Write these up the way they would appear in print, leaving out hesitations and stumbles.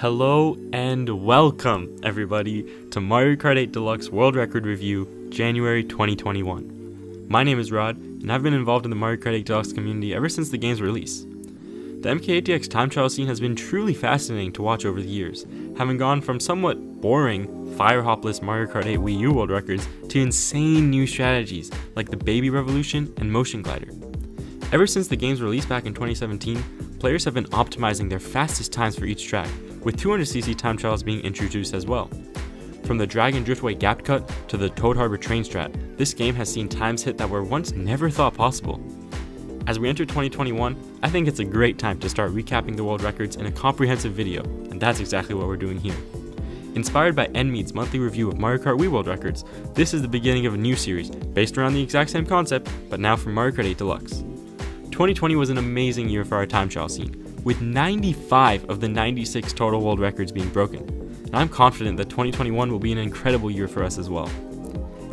Hello and welcome everybody to Mario Kart 8 Deluxe World Record Review, January 2021. My name is Rod, and I've been involved in the Mario Kart 8 Deluxe community ever since the game's release. The MK8DX time trial scene has been truly fascinating to watch over the years, having gone from somewhat boring, fire-hopless Mario Kart 8 Wii U world records to insane new strategies like the Baby Revolution and Motion Glider. Ever since the game's release back in 2017, players have been optimizing their fastest times for each track, with 200cc time trials being introduced as well. From the Dragon Driftway gap cut to the Toad Harbor train strat, this game has seen times hit that were once never thought possible. As we enter 2021, I think it's a great time to start recapping the world records in a comprehensive video, and that's exactly what we're doing here. Inspired by NMeade's monthly review of Mario Kart Wii world records, this is the beginning of a new series based around the exact same concept, but now for Mario Kart 8 Deluxe. 2020 was an amazing year for our time trial scene, with 95 of the 96 total world records being broken, and I'm confident that 2021 will be an incredible year for us as well.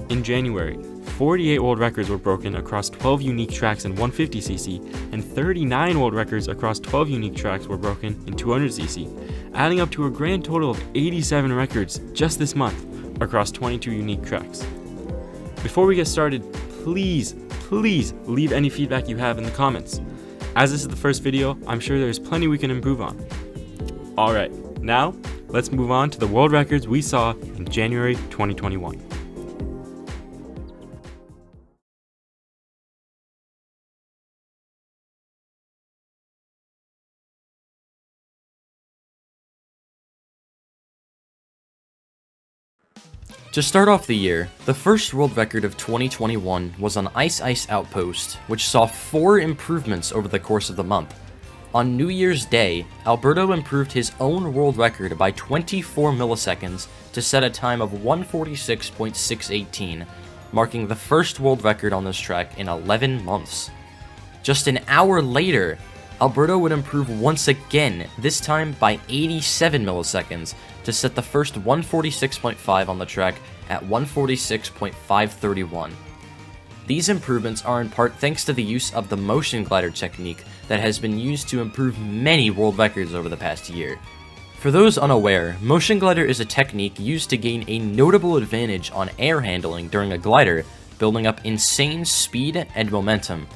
In January, 48 world records were broken across 12 unique tracks in 150cc, and 39 world records across 12 unique tracks were broken in 200cc, adding up to a grand total of 87 records just this month across 22 unique tracks. Before we get started, please leave any feedback you have in the comments. As this is the first video, I'm sure there's plenty we can improve on. Alright, now let's move on to the world records we saw in January 2021. To start off the year, the first world record of 2021 was on Ice Ice Outpost, which saw 4 improvements over the course of the month. On New Year's Day, Alberto improved his own world record by 24 milliseconds to set a time of 146.618, marking the first world record on this track in 11 months. Just an hour later, Alberto would improve once again, this time by 87 milliseconds, to set the first 146.5 on the track at 146.531. These improvements are in part thanks to the use of the Motion Glider technique that has been used to improve many world records over the past year. For those unaware, Motion Glider is a technique used to gain a notable advantage on air handling during a glider, building up insane speed and momentum.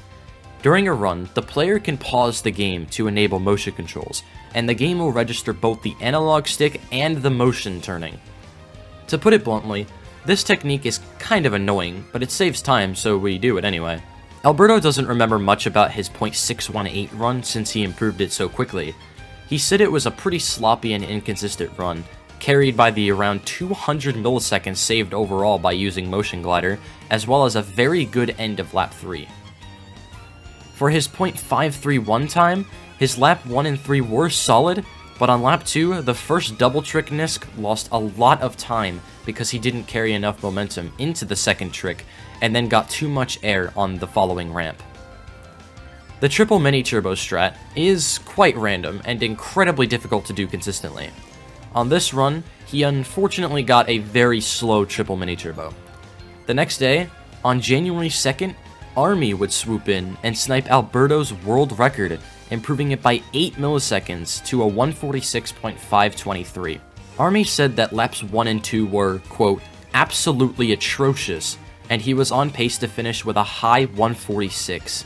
During a run, the player can pause the game to enable motion controls, and the game will register both the analog stick and the motion turning. To put it bluntly, this technique is kind of annoying, but it saves time, so we do it anyway. Alberto doesn't remember much about his .618 run since he improved it so quickly. He said it was a pretty sloppy and inconsistent run, carried by the around 200 milliseconds saved overall by using Motion Glider, as well as a very good end of lap 3. For his .531 time, his lap 1 and 3 were solid, but on lap 2, the first double trick Nisk lost a lot of time because he didn't carry enough momentum into the second trick, and then got too much air on the following ramp. The triple mini-turbo strat is quite random and incredibly difficult to do consistently. On this run, he unfortunately got a very slow triple mini-turbo. The next day, on January 2nd, Army would swoop in and snipe Alberto's world record, improving it by 8 milliseconds to a 146.523. Army said that laps 1 and 2 were, quote, absolutely atrocious, and he was on pace to finish with a high 146.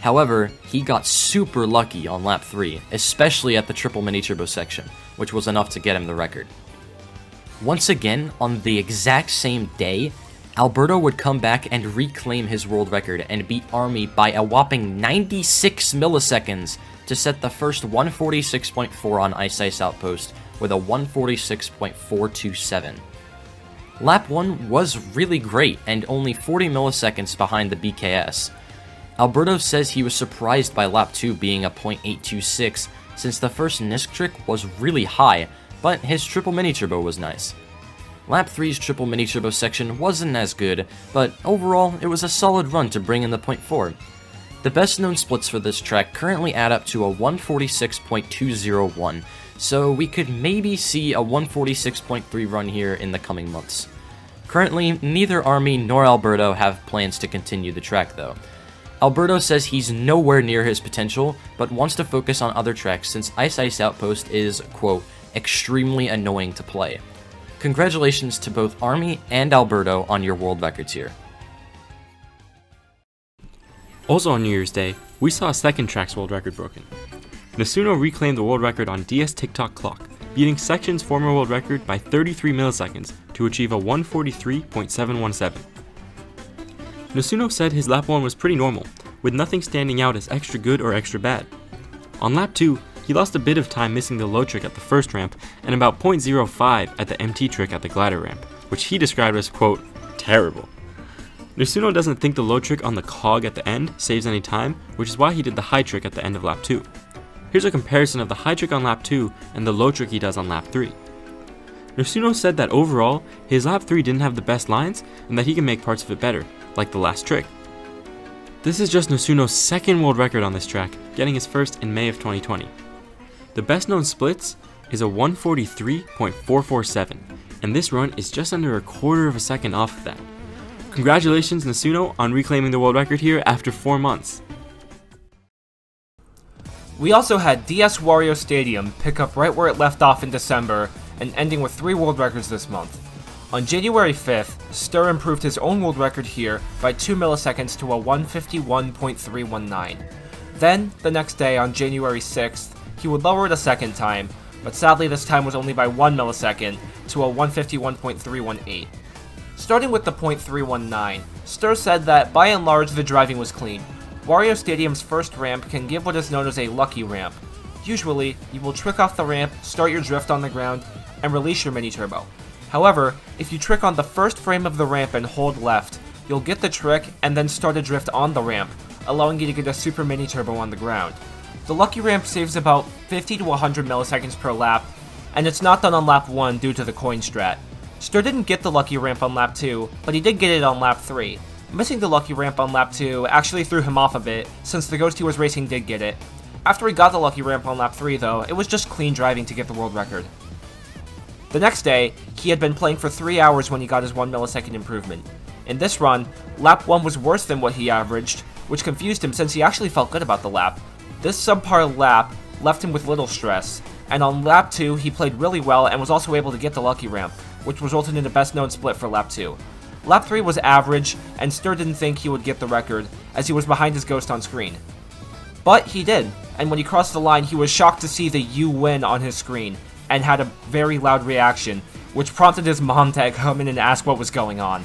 However, he got super lucky on lap 3, especially at the triple mini-turbo section, which was enough to get him the record. Once again, on the exact same day, Alberto would come back and reclaim his world record and beat Army by a whopping 96 milliseconds to set the first 146.4 on Ice Ice Outpost with a 146.427. Lap 1 was really great and only 40 milliseconds behind the BKS. Alberto says he was surprised by lap 2 being a .826 since the first Nisk trick was really high, but his triple mini-turbo was nice. Lap 3's triple mini-turbo section wasn't as good, but overall, it was a solid run to bring in the .4. The best-known splits for this track currently add up to a 146.201, so we could maybe see a 146.3 run here in the coming months. Currently, neither Army nor Alberto have plans to continue the track, though. Alberto says he's nowhere near his potential, but wants to focus on other tracks since Ice Ice Outpost is, quote, extremely annoying to play. Congratulations to both Army and Alberto on your world records here. Also on New Year's Day, we saw a second track's world record broken. Nasuno reclaimed the world record on DS TikTok Clock, beating Section's former world record by 33 milliseconds to achieve a 1:43.717. Nasuno said his lap 1 was pretty normal, with nothing standing out as extra good or extra bad. On lap 2, he lost a bit of time missing the low trick at the first ramp and about 0.05 at the MT trick at the glider ramp, which he described as, quote, terrible. Nasuno doesn't think the low trick on the cog at the end saves any time, which is why he did the high trick at the end of lap 2. Here's a comparison of the high trick on lap 2 and the low trick he does on lap 3. Nasuno said that overall, his lap 3 didn't have the best lines and that he can make parts of it better, like the last trick. This is just Nasuno's second world record on this track, getting his first in May of 2020. The best known splits is a 1:43.447, and this run is just under a quarter of a second off of that. Congratulations, Nasuno, on reclaiming the world record here after 4 months. We also had DS Wario Stadium pick up right where it left off in December and ending with 3 world records this month. On January 5th, Ster improved his own world record here by 2 milliseconds to a 1:51.319. Then, the next day on January 6th, he would lower it a second time, but sadly this time was only by 1 millisecond to a 1:51.318. Starting with the .319, Ster said that, by and large, the driving was clean. Wario Stadium's first ramp can give what is known as a lucky ramp. Usually, you will trick off the ramp, start your drift on the ground, and release your mini-turbo. However, if you trick on the first frame of the ramp and hold left, you'll get the trick and then start a drift on the ramp, allowing you to get a super mini-turbo on the ground. The lucky ramp saves about 50 to 100 milliseconds per lap, and it's not done on lap 1 due to the coin strat. Ster didn't get the lucky ramp on lap 2, but he did get it on lap 3. Missing the lucky ramp on lap 2 actually threw him off a bit, since the ghost he was racing did get it. After he got the lucky ramp on lap 3 though, it was just clean driving to get the world record. The next day, he had been playing for 3 hours when he got his 1 millisecond improvement. In this run, lap 1 was worse than what he averaged, which confused him since he actually felt good about the lap. This subpar lap left him with little stress, and on lap 2 he played really well and was also able to get the lucky ramp, which resulted in the best known split for lap 2. Lap 3 was average, and Ster didn't think he would get the record, as he was behind his ghost on screen. But he did, and when he crossed the line he was shocked to see the "you win" on his screen, and had a very loud reaction, which prompted his mom to come in and ask what was going on.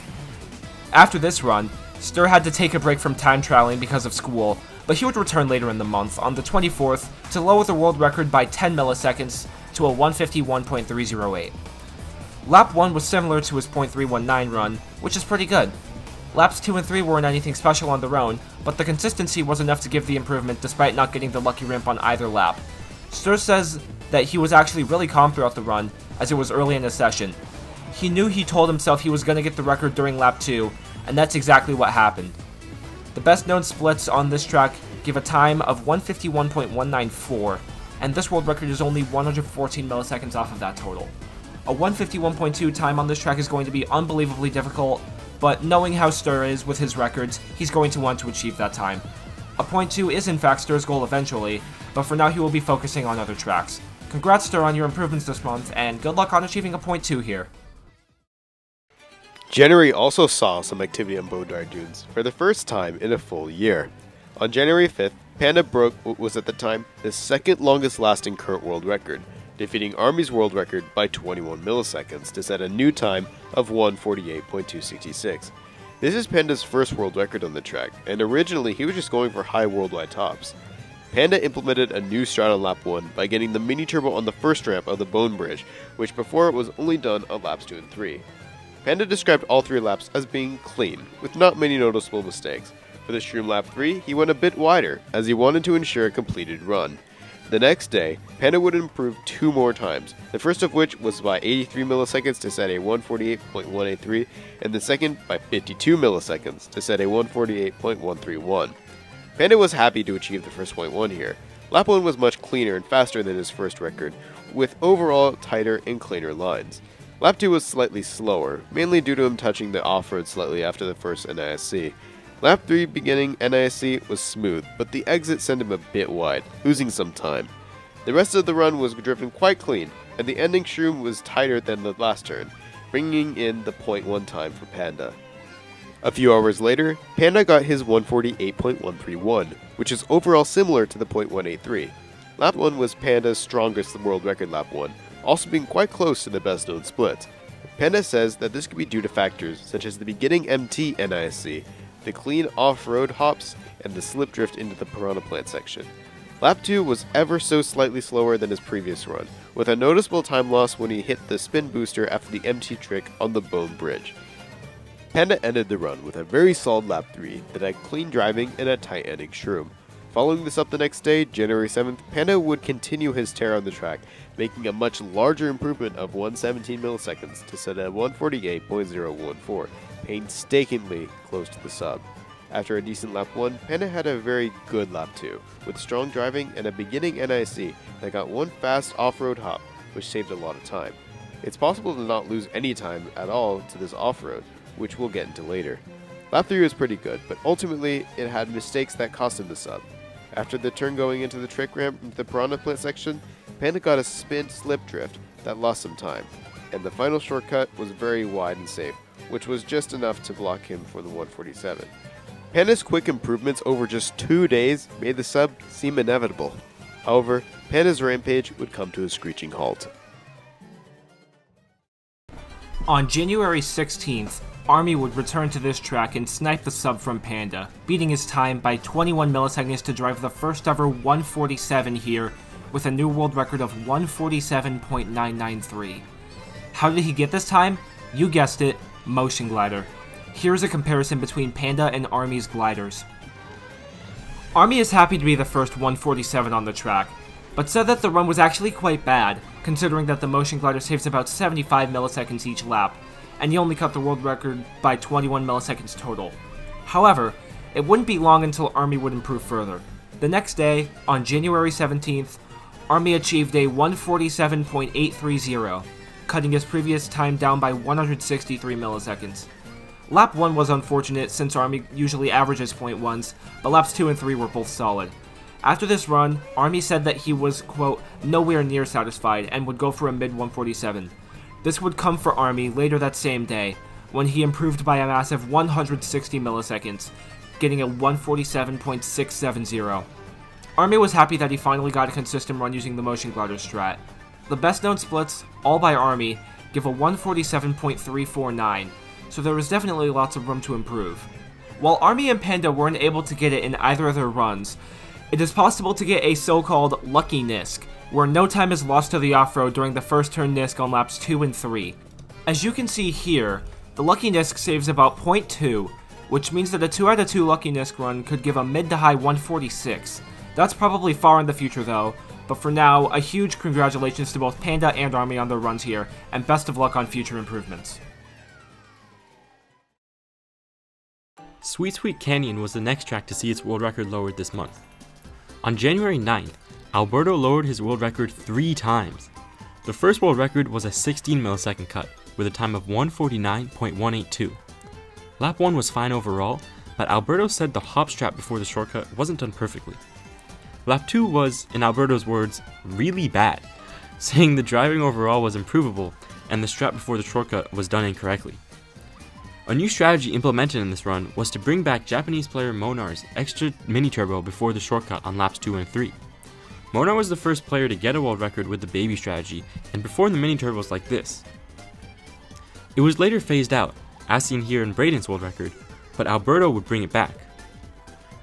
After this run, Ster had to take a break from time trialing because of school, but he would return later in the month, on the 24th, to lower the world record by 10 milliseconds to a 1:51.308. Lap 1 was similar to his .319 run, which is pretty good. Laps 2 and 3 weren't anything special on their own, but the consistency was enough to give the improvement despite not getting the lucky ramp on either lap. Ster says that he was actually really calm throughout the run, as it was early in the session. He knew he told himself he was going to get the record during lap 2, and that's exactly what happened. The best known splits on this track give a time of 1:51.194, and this world record is only 114 milliseconds off of that total. A 1:51.2 time on this track is going to be unbelievably difficult, but knowing how Ster is with his records, he's going to want to achieve that time. A .2 is in fact Ster's goal eventually, but for now he will be focusing on other tracks. Congrats, Ster, on your improvements this month, and good luck on achieving a .2 here. January also saw some activity on Bone Dry Dunes for the first time in a full year. On January 5th, Panda broke what was at the time the second longest lasting current world record, defeating Army's world record by 21 milliseconds to set a new time of 1:48.266. This is Panda's first world record on the track, and originally he was just going for high worldwide tops. Panda implemented a new strat on lap 1 by getting the mini turbo on the first ramp of the Bone Bridge, which before it was only done on laps 2 and 3. Panda described all 3 laps as being clean, with not many noticeable mistakes. For the stream lap 3, he went a bit wider, as he wanted to ensure a completed run. The next day, Panda would improve 2 more times, the first of which was by 83 milliseconds to set a 1:48.183, and the second by 52 milliseconds to set a 1:48.131. Panda was happy to achieve the first .1 here. Lap 1 was much cleaner and faster than his first record, with overall tighter and cleaner lines. Lap 2 was slightly slower, mainly due to him touching the off-road slightly after the first NISC. Lap 3 beginning NISC was smooth, but the exit sent him a bit wide, losing some time. The rest of the run was driven quite clean, and the ending shroom was tighter than the last turn, bringing in the 0.1 time for Panda. A few hours later, Panda got his 148.131, which is overall similar to the 0.183. Lap 1 was Panda's strongest world record lap 1, also being quite close to the best known split. Panda says that this could be due to factors such as the beginning MT NISC, the clean off-road hops, and the slip drift into the Piranha Plant section. Lap 2 was ever so slightly slower than his previous run, with a noticeable time loss when he hit the spin booster after the MT trick on the Bone Bridge. Panda ended the run with a very solid lap 3 that had clean driving and a tight ending shroom. Following this up the next day, January 7th, Panda would continue his tear on the track, making a much larger improvement of 117 milliseconds to set at 148.014, painstakingly close to the sub. After a decent lap 1, Panda had a very good lap 2, with strong driving and a beginning NIC that got one fast off-road hop, which saved a lot of time. It's possible to not lose any time at all to this off-road, which we'll get into later. Lap 3 was pretty good, but ultimately it had mistakes that cost him the sub. After the turn going into the trick ramp into the Piranha Plant section, Panda got a spin slip drift that lost some time, and the final shortcut was very wide and safe, which was just enough to block him for the 147. Panda's quick improvements over just 2 days made the sub seem inevitable. However, Panda's rampage would come to a screeching halt. On January 16th, Army would return to this track and snipe the sub from Panda, beating his time by 21 milliseconds to drive the first ever 147 here, with a new world record of 147.993. How did he get this time? You guessed it, Motion Glider. Here's a comparison between Panda and Army's gliders. Army is happy to be the first 147 on the track, but said that the run was actually quite bad, considering that the Motion Glider saves about 75 milliseconds each lap, and he only cut the world record by 21 milliseconds total. However, it wouldn't be long until Army would improve further. The next day, on January 17th, Army achieved a 147.830, cutting his previous time down by 163 milliseconds. Lap 1 was unfortunate since Army usually averages 0.1s, but laps 2 and 3 were both solid. After this run, Army said that he was, quote, nowhere near satisfied and would go for a mid-147. This would come for Army later that same day, when he improved by a massive 160 milliseconds, getting a 147.670. Army was happy that he finally got a consistent run using the Motion Glider strat. The best known splits, all by Army, give a 147.349, so there was definitely lots of room to improve. While Army and Panda weren't able to get it in either of their runs, it is possible to get a so-called lucky NISC, where no time is lost to the off-road during the first turn NISC on laps 2 and 3. As you can see here, the lucky NISC saves about 0.2, which means that a 2 out of 2 lucky NISC run could give a mid to high 146. That's probably far in the future though, but for now, a huge congratulations to both Panda and Army on their runs here, and best of luck on future improvements. Sweet Sweet Canyon was the next track to see its world record lowered this month. On January 9th, Alberto lowered his world record 3 times. The first world record was a 16 millisecond cut, with a time of 149.182. Lap 1 was fine overall, but Alberto said the hop strap before the shortcut wasn't done perfectly. Lap 2 was, in Alberto's words, really bad, saying the driving overall was improvable and the strap before the shortcut was done incorrectly. A new strategy implemented in this run was to bring back Japanese player Monar's extra mini-turbo before the shortcut on laps 2 and 3. Monar was the first player to get a world record with the baby strategy and performed the mini-turbos like this. It was later phased out, as seen here in Braden's world record, but Alberto would bring it back.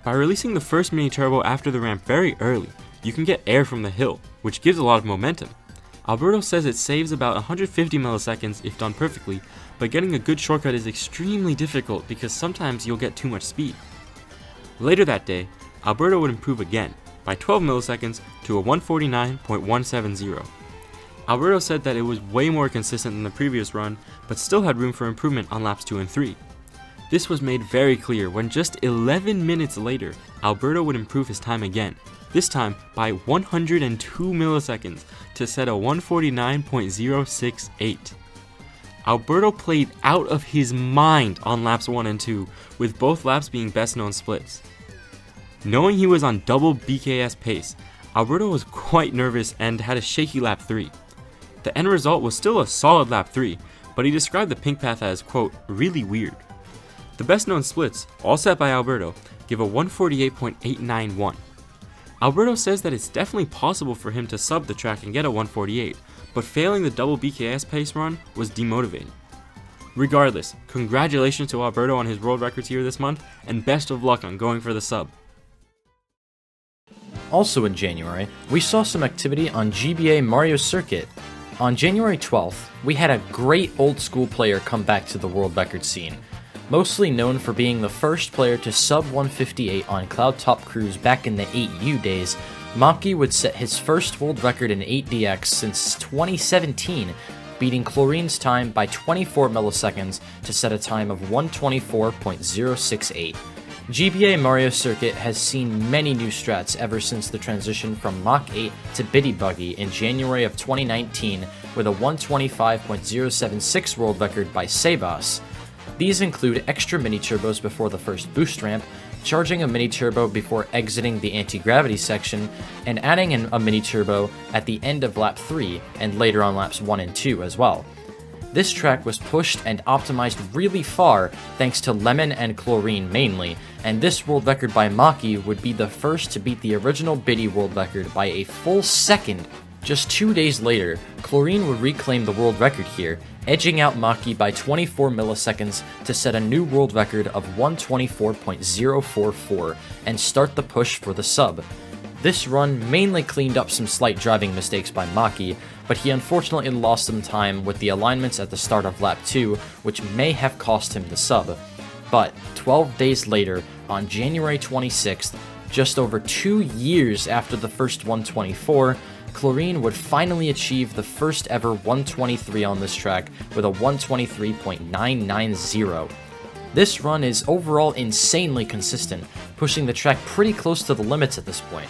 By releasing the first mini-turbo after the ramp very early, you can get air from the hill, which gives a lot of momentum. Alberto says it saves about 150 milliseconds if done perfectly, but getting a good shortcut is extremely difficult because sometimes you'll get too much speed. Later that day, Alberto would improve again, by 12 milliseconds to a 149.170. Alberto said that it was way more consistent than the previous run, but still had room for improvement on laps 2 and 3. This was made very clear when just 11 minutes later, Alberto would improve his time again, this time by 102 milliseconds to set a 149.068. Alberto played out of his mind on laps 1 and 2, with both laps being best known splits. Knowing he was on double BKS pace, Alberto was quite nervous and had a shaky lap 3. The end result was still a solid lap 3, but he described the pink path as, quote, really weird. The best known splits, all set by Alberto, give a 148.891. Alberto says that it's definitely possible for him to sub the track and get a 148, but failing the double BKS pace run was demotivating. Regardless, congratulations to Alberto on his world records here this month, and best of luck on going for the sub. Also in January, we saw some activity on GBA Mario Circuit. On January 12th, we had a great old school player come back to the world record scene, mostly known for being the first player to sub 158 on Cloud Top Cruise back in the 8U days. Maki would set his first world record in 8DX since 2017, beating Chlorine's time by 24 milliseconds to set a time of 124.068. GBA Mario Circuit has seen many new strats ever since the transition from Mach 8 to Biddy Buggy in January of 2019 with a 125.076 world record by Sebas. These include extra mini-turbos before the first boost ramp, charging a mini-turbo before exiting the anti-gravity section, and adding in a mini-turbo at the end of lap 3 and later on laps 1 and 2 as well. This track was pushed and optimized really far thanks to Lemon and Chlorine mainly, and this world record by Maki would be the first to beat the original Biddy world record by a full second. Just 2 days later, Chlorine would reclaim the world record here, edging out Maki by 24 milliseconds to set a new world record of 124.044 and start the push for the sub. This run mainly cleaned up some slight driving mistakes by Maki, but he unfortunately lost some time with the alignments at the start of lap 2, which may have cost him the sub. But 12 days later, on January 26th, just over 2 years after the first 124, Chlorine would finally achieve the first ever 123 on this track with a 123.990. This run is overall insanely consistent, pushing the track pretty close to the limits at this point.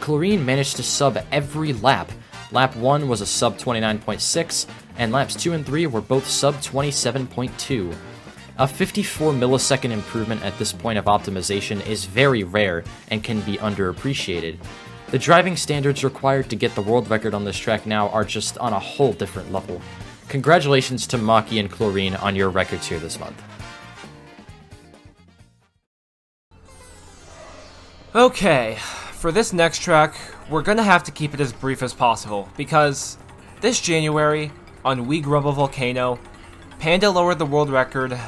Chlorine managed to sub every lap. Lap 1 was a sub 29.6, and laps 2 and 3 were both sub 27.2. A 54 millisecond improvement at this point of optimization is very rare and can be underappreciated. The driving standards required to get the world record on this track now are just on a whole different level. Congratulations to Maki and Chlorine on your records here this month. Okay, for this next track, we're gonna have to keep it as brief as possible, because this January, on Wii Grumble Volcano, Panda lowered the world record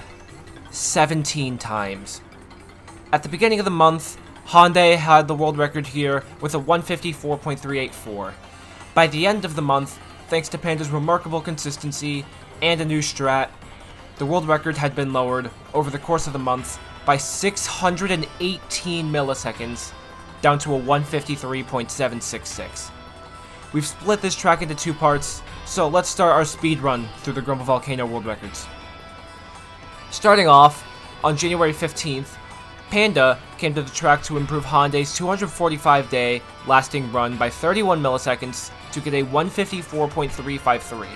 17 times. At the beginning of the month, Hyundai had the world record here with a 154.384. By the end of the month, thanks to Panda's remarkable consistency and a new strat, the world record had been lowered over the course of the month by 618 milliseconds, down to a 153.766. We've split this track into two parts, so let's start our speed run through the Grumble Volcano world records. Starting off, on January 15th, Panda came to the track to improve Hyundai's 245-day lasting run by 31 milliseconds to get a 154.353.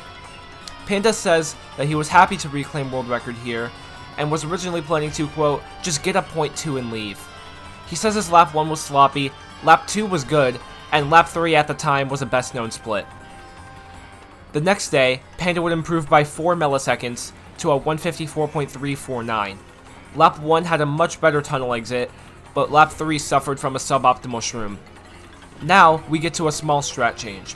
Panda says that he was happy to reclaim world record here, and was originally planning to, quote, just get a .2 and leave. He says his lap 1 was sloppy, lap 2 was good, and lap 3 at the time was a best-known split. The next day, Panda would improve by 4 milliseconds to a 154.349. Lap 1 had a much better tunnel exit, but lap 3 suffered from a suboptimal shroom. Now, we get to a small strat change.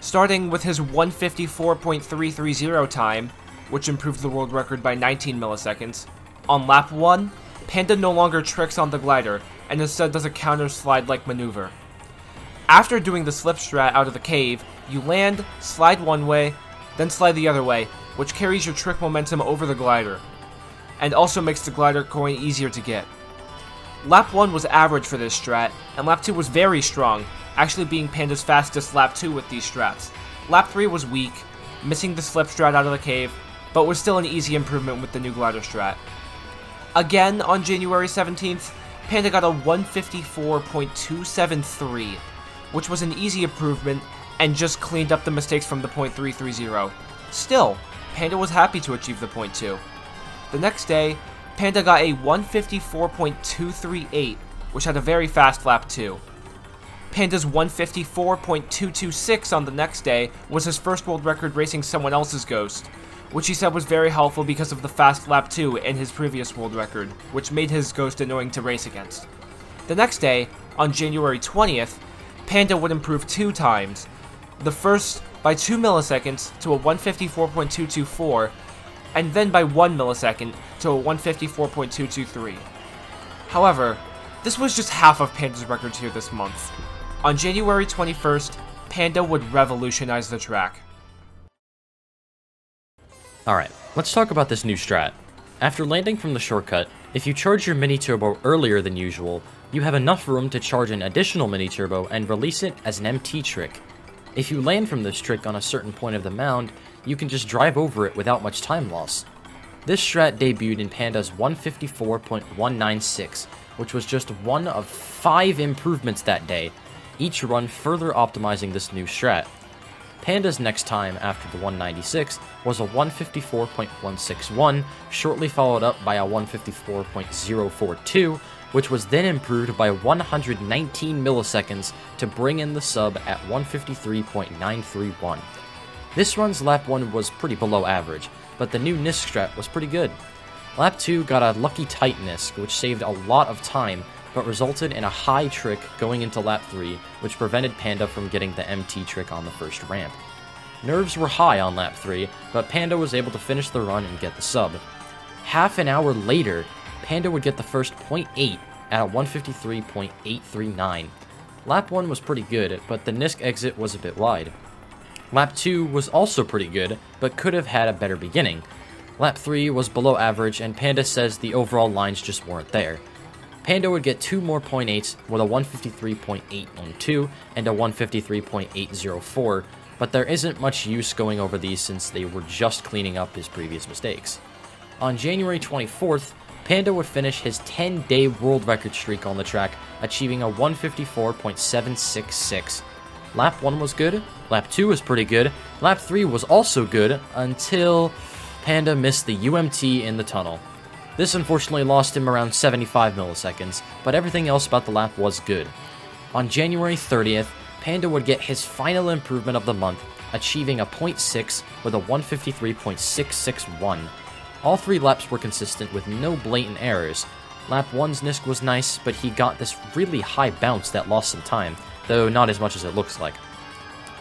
Starting with his 154.330 time, which improved the world record by 19 milliseconds, on lap 1, Panda no longer tricks on the glider, and instead does a counter slide-like maneuver. After doing the slip strat out of the cave, you land, slide one way, then slide the other way, which carries your trick momentum over the glider, and also makes the glider coin easier to get. Lap 1 was average for this strat, and lap 2 was very strong, actually being Panda's fastest lap 2 with these strats. Lap 3 was weak, missing the slip strat out of the cave, but was still an easy improvement with the new glider strat. Again, on January 17th, Panda got a 154.273, which was an easy improvement and just cleaned up the mistakes from the .330. Still, Panda was happy to achieve the .2. The next day, Panda got a 154.238, which had a very fast lap 2. Panda's 154.226 on the next day was his first world record racing someone else's Ghost, which he said was very helpful because of the fast lap 2 in his previous world record, which made his Ghost annoying to race against. The next day, on January 20th, Panda would improve 2 times, the first by 2 milliseconds to a 154.224, and then by 1 millisecond to a 154.223. However, this was just half of Panda's records here this month. On January 21st, Panda would revolutionize the track. Alright, let's talk about this new strat. After landing from the shortcut, if you charge your mini-turbo earlier than usual, you have enough room to charge an additional mini-turbo and release it as an MT trick. If you land from this trick on a certain point of the mound, you can just drive over it without much time loss. This strat debuted in Panda's 154.196, which was just one of 5 improvements that day, each run further optimizing this new strat. Panda's next time after the 196 was a 154.161, shortly followed up by a 154.042, which was then improved by 119 milliseconds to bring in the sub at 153.931. This run's lap 1 was pretty below average, but the new NISC strat was pretty good. Lap 2 got a lucky tight NISC, which saved a lot of time, but resulted in a high trick going into lap 3, which prevented Panda from getting the MT trick on the first ramp. Nerves were high on lap 3, but Panda was able to finish the run and get the sub. Half an hour later, Panda would get the first .8 at a 153.839. Lap 1 was pretty good, but the NISC exit was a bit wide. Lap 2 was also pretty good, but could have had a better beginning. Lap 3 was below average, and Panda says the overall lines just weren't there. Panda would get 2 more .8s with a 153.812 and a 153.804, but there isn't much use going over these since they were just cleaning up his previous mistakes. On January 24th, Panda would finish his 10-day world record streak on the track, achieving a 154.766. Lap 1 was good, Lap 2 was pretty good, Lap 3 was also good, until Panda missed the UMT in the tunnel. This unfortunately lost him around 75 milliseconds, but everything else about the lap was good. On January 30th, Panda would get his final improvement of the month, achieving a 0.6 with a 153.661. All 3 laps were consistent with no blatant errors. Lap 1's NISC was nice, but he got this really high bounce that lost some time, though not as much as it looks like.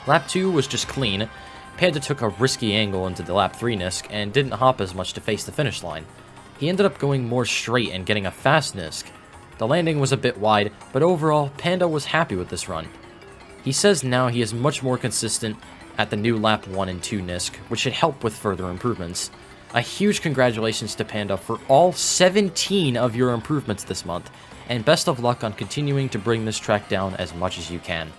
Lap 2 was just clean. Panda took a risky angle into the lap 3 NISC and didn't hop as much to face the finish line. He ended up going more straight and getting a fast NISC. The landing was a bit wide, but overall, Panda was happy with this run. He says now he is much more consistent at the new lap 1 and 2 NISC, which should help with further improvements. A huge congratulations to Panda for all 17 of your improvements this month, and best of luck on continuing to bring this track down as much as you can.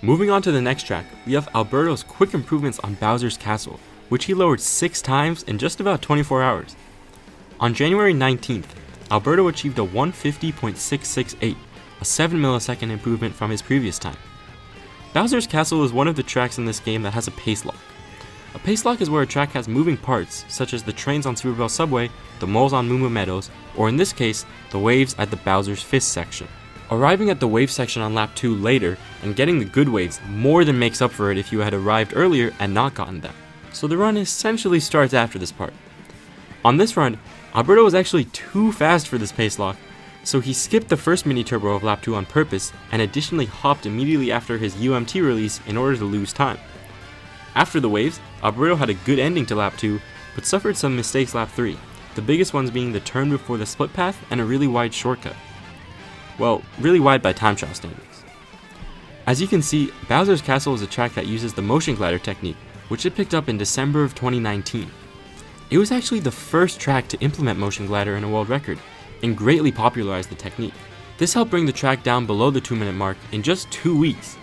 Moving on to the next track, we have Alberto's quick improvements on Bowser's Castle, which he lowered 6 times in just about 24 hours. On January 19th, Alberto achieved a 150.668, a 7 millisecond improvement from his previous time. Bowser's Castle is one of the tracks in this game that has a pace lock. A pace lock is where a track has moving parts, such as the trains on Super Bell Subway, the moles on Moo Moo Meadows, or in this case, the waves at the Bowser's Fist section. Arriving at the wave section on lap 2 later and getting the good waves more than makes up for it if you had arrived earlier and not gotten them. So the run essentially starts after this part. On this run, Alberto was actually too fast for this pace lock, so he skipped the first mini-turbo of lap 2 on purpose and additionally hopped immediately after his UMT release in order to lose time. After the waves, Alberto had a good ending to lap 2, but suffered some mistakes lap 3, the biggest ones being the turn before the split path and a really wide shortcut. Well, really wide by time trial standards. As you can see, Bowser's Castle is a track that uses the Motion Glider technique, which it picked up in December of 2019. It was actually the first track to implement Motion Glider in a world record, and greatly popularized the technique. This helped bring the track down below the 2-minute mark in just 2 weeks.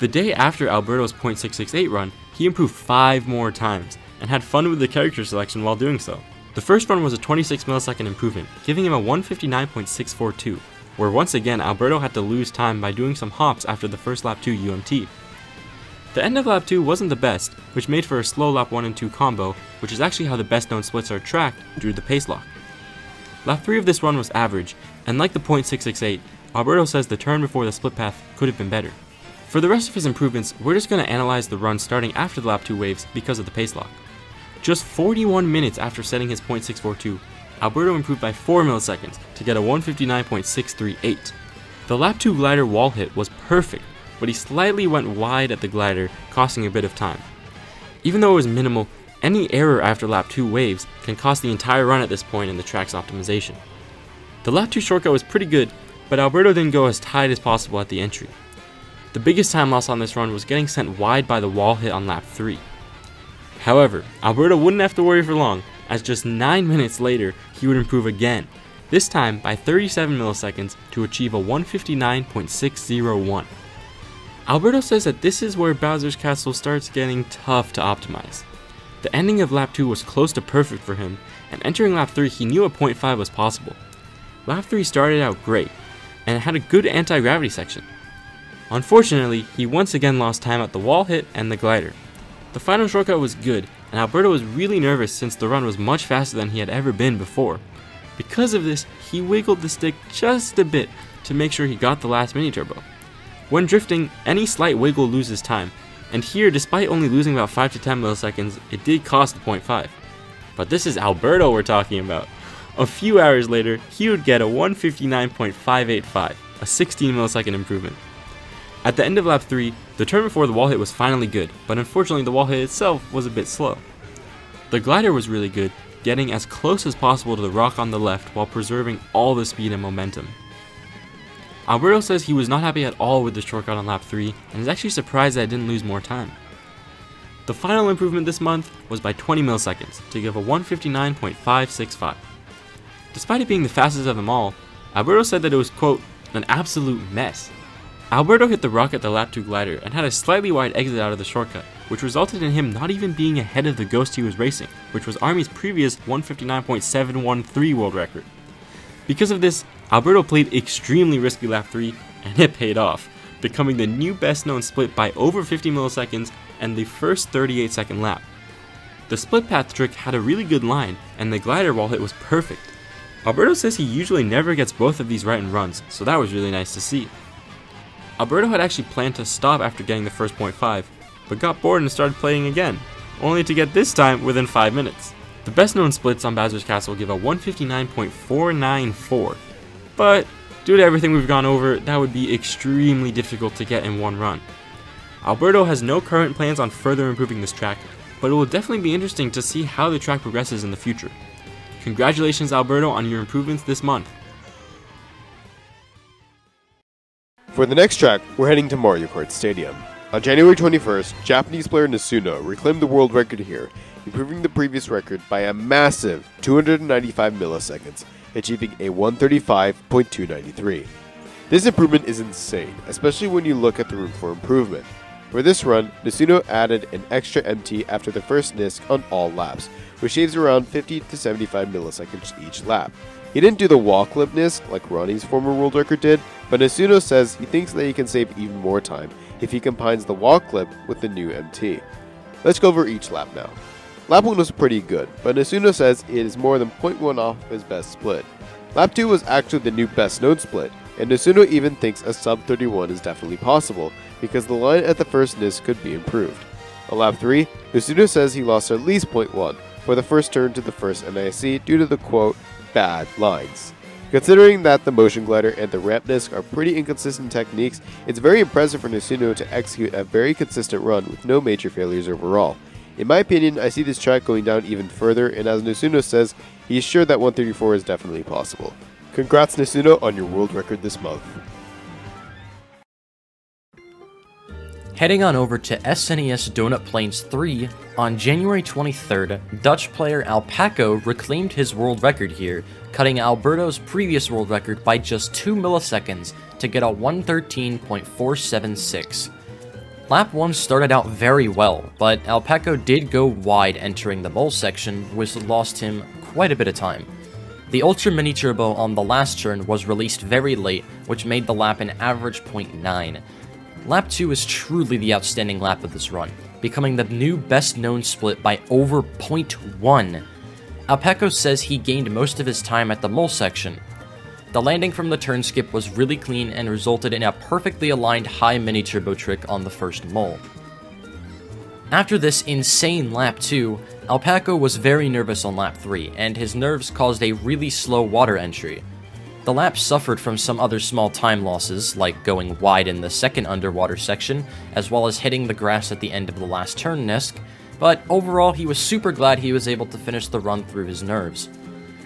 The day after Alberto's .668 run, he improved 5 more times, and had fun with the character selection while doing so. The first run was a 26 millisecond improvement, giving him a 159.642, where once again Alberto had to lose time by doing some hops after the first lap 2 UMT. The end of lap 2 wasn't the best, which made for a slow lap 1 and 2 combo, which is actually how the best known splits are tracked through the pace lock. Lap 3 of this run was average, and like the .668, Alberto says the turn before the split path could have been better. For the rest of his improvements, we're just going to analyze the run starting after the lap 2 waves because of the pace lock. Just 41 minutes after setting his .642, Alberto improved by 4 milliseconds to get a 159.638. The lap 2 glider wall hit was perfect, but he slightly went wide at the glider, costing a bit of time. Even though it was minimal, any error after lap 2 waves can cost the entire run at this point in the track's optimization. The lap 2 shortcut was pretty good, but Alberto didn't go as tight as possible at the entry. The biggest time loss on this run was getting sent wide by the wall hit on lap 3. However, Alberto wouldn't have to worry for long, as just 9 minutes later he would improve again, this time by 37 milliseconds to achieve a 159.601. Alberto says that this is where Bowser's Castle starts getting tough to optimize. The ending of lap 2 was close to perfect for him, and entering lap 3 he knew a .5 was possible. Lap 3 started out great, and it had a good anti-gravity section. Unfortunately, he once again lost time at the wall hit and the glider. The final shortcut was good, and Alberto was really nervous since the run was much faster than he had ever been before. Because of this, he wiggled the stick just a bit to make sure he got the last mini-turbo. When drifting, any slight wiggle loses time, and here, despite only losing about 5 to 10 milliseconds, it did cost the .5. But this is Alberto we're talking about. A few hours later, he would get a 159.585, a 16 millisecond improvement. At the end of lap 3, the turn before the wall hit was finally good, but unfortunately the wall hit itself was a bit slow. The glider was really good, getting as close as possible to the rock on the left while preserving all the speed and momentum. Alberto says he was not happy at all with the shortcut on lap 3 and is actually surprised that it didn't lose more time. The final improvement this month was by 20 milliseconds to give a 159.565. Despite it being the fastest of them all, Alberto said that it was, quote, an absolute mess. Alberto hit the rock at the lap 2 glider and had a slightly wide exit out of the shortcut, which resulted in him not even being ahead of the ghost he was racing, which was Army's previous 159.713 world record. Because of this, Alberto played extremely risky lap 3, and it paid off, becoming the new best known split by over 50 milliseconds and the first 38 second lap. The split path trick had a really good line, and the glider wall hit was perfect. Alberto says he usually never gets both of these right in runs, so that was really nice to see. Alberto had actually planned to stop after getting the first .5, but got bored and started playing again, only to get this time within 5 minutes. The best known splits on Bowser's Castle give a 159.494, but due to everything we've gone over, that would be extremely difficult to get in one run. Alberto has no current plans on further improving this track, but it will definitely be interesting to see how the track progresses in the future. Congratulations, Alberto, on your improvements this month. For the next track, we're heading to Mario Kart Stadium. On January 21st, Japanese player Nasuno reclaimed the world record here, improving the previous record by a massive 295 milliseconds, achieving a 135.293. This improvement is insane, especially when you look at the room for improvement. For this run, Nasuno added an extra MT after the first NISC on all laps, which saves around 50 to 75 milliseconds each lap. He didn't do the wall clip NISC like Ronnie's former world record did, but Nasuno says he thinks that he can save even more time if he combines the wall clip with the new MT. Let's go over each lap now. Lap 1 was pretty good, but Nasuno says it is more than 0.1 off of his best split. Lap 2 was actually the new best known split, and Nasuno even thinks a sub 31 is definitely possible because the line at the first NISC could be improved. On lap 3, Nasuno says he lost at least 0.1 for the first turn to the first NIC due to the, quote, bad lines. Considering that the motion glider and the ramp disc are pretty inconsistent techniques, it's very impressive for Nasuno to execute a very consistent run with no major failures overall. In my opinion, I see this track going down even further, and as Nasuno says, he's sure that 134 is definitely possible. Congrats, Nasuno, on your world record this month. Heading on over to SNES Donut Plains 3, on January 23rd, Dutch player Alpaco reclaimed his world record here, cutting Alberto's previous world record by just 2 milliseconds to get a 113.476. Lap 1 started out very well, but Alpaco did go wide entering the bowl section, which lost him quite a bit of time. The Ultra Mini Turbo on the last turn was released very late, which made the lap an average 0.9. Lap 2 is truly the outstanding lap of this run, becoming the new best-known split by over 0.1. Alpaco says he gained most of his time at the mole section. The landing from the turn skip was really clean and resulted in a perfectly aligned high mini turbo trick on the first mole. After this insane lap 2, Alpaco was very nervous on lap 3, and his nerves caused a really slow water entry. The lap suffered from some other small time losses, like going wide in the second underwater section, as well as hitting the grass at the end of the last turn Nisk, but overall he was super glad he was able to finish the run through his nerves.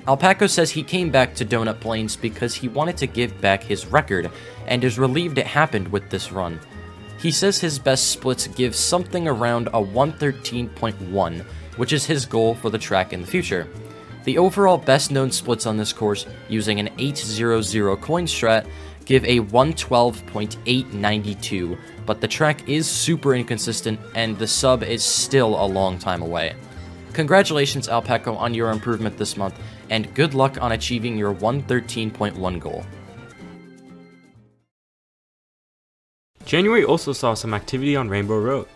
Alpaco says he came back to Donut Plains because he wanted to give back his record, and is relieved it happened with this run. He says his best splits give something around a 1:13.1, which is his goal for the track in the future. The overall best known splits on this course, using an 800 coin strat, give a 1:12.892, but the track is super inconsistent and the sub is still a long time away. Congratulations Alpaco on your improvement this month, and good luck on achieving your 1:13.1 goal. January also saw some activity on Rainbow Road.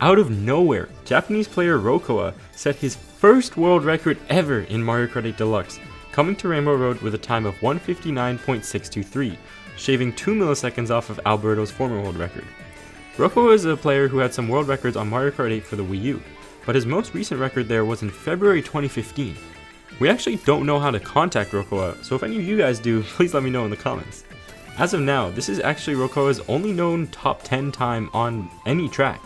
Out of nowhere, Japanese player Rokoa set his first world record ever in Mario Kart 8 Deluxe, coming to Rainbow Road with a time of 1:59.623, shaving 2 milliseconds off of Alberto's former world record. Rokoa is a player who had some world records on Mario Kart 8 for the Wii U, but his most recent record there was in February 2015. We actually don't know how to contact Rokoa, so if any of you guys do, please let me know in the comments. As of now, this is actually Rokoa's only known top 10 time on any track.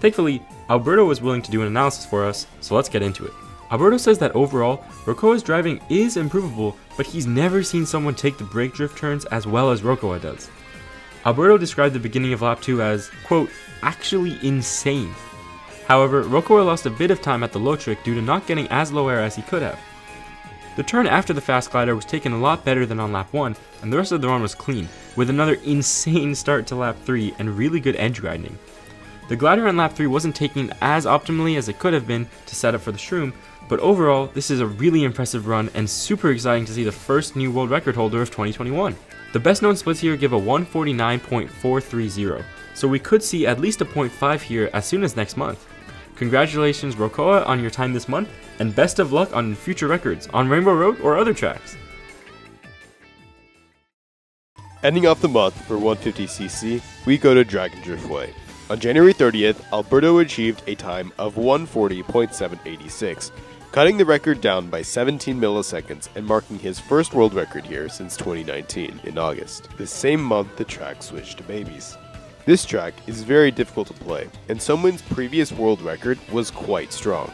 Thankfully, Alberto was willing to do an analysis for us, so let's get into it. Alberto says that overall, Rokoa's driving is improvable, but he's never seen someone take the brake drift turns as well as Rokoa does. Alberto described the beginning of lap 2 as, quote, actually insane. However, Rokoa lost a bit of time at the low trick due to not getting as low air as he could have. The turn after the fast glider was taken a lot better than on lap 1, and the rest of the run was clean, with another insane start to lap 3 and really good edge grinding. The glider on lap 3 wasn't taken as optimally as it could have been to set up for the shroom, but overall this is a really impressive run and super exciting to see the first new world record holder of 2021. The best known splits here give a 1:49.430, so we could see at least a 0.5 here as soon as next month. Congratulations Rokoa on your time this month, and best of luck on future records on Rainbow Road or other tracks. Ending off the month for 150cc, we go to Dragon Driftway. On January 30th, Alberto achieved a time of 1:40.786, cutting the record down by 17 milliseconds and marking his first world record here since 2019 in August. The same month the track switched to babies. This track is very difficult to play, and someone's previous world record was quite strong.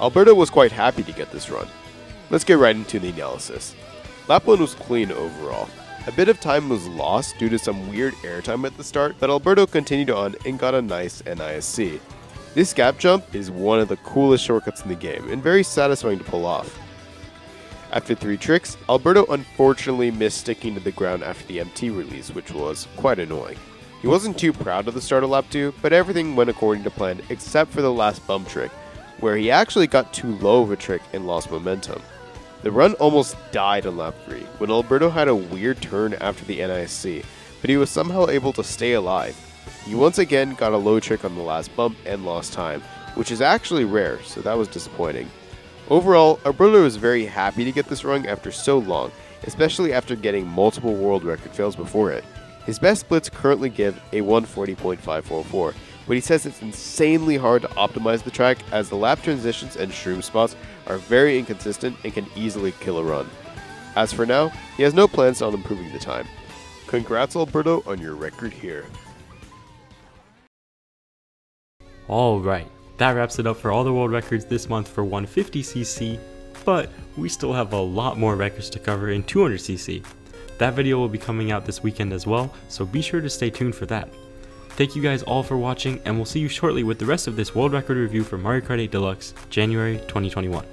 Alberto was quite happy to get this run. Let's get right into the analysis. Lap 1 was clean overall. A bit of time was lost due to some weird airtime at the start, but Alberto continued on and got a nice NISC. This gap jump is one of the coolest shortcuts in the game and very satisfying to pull off. After 3 tricks, Alberto unfortunately missed sticking to the ground after the MT release, which was quite annoying. He wasn't too proud of the start of lap 2, but everything went according to plan except for the last bump trick, where he actually got too low of a trick and lost momentum. The run almost died on lap 3, when Alberto had a weird turn after the NISC, but he was somehow able to stay alive. He once again got a low trick on the last bump and lost time, which is actually rare, so that was disappointing. Overall, Alberto was very happy to get this run after so long, especially after getting multiple world record fails before it. His best splits currently give a 1:40.544, but he says it's insanely hard to optimize the track as the lap transitions and shroom spots are very inconsistent and can easily kill a run. As for now, he has no plans on improving the time. Congrats Alberto on your record here. Alright, that wraps it up for all the world records this month for 150cc, but we still have a lot more records to cover in 200cc. That video will be coming out this weekend as well, so be sure to stay tuned for that. Thank you guys all for watching, and we'll see you shortly with the rest of this world record review for Mario Kart 8 Deluxe, January 2021.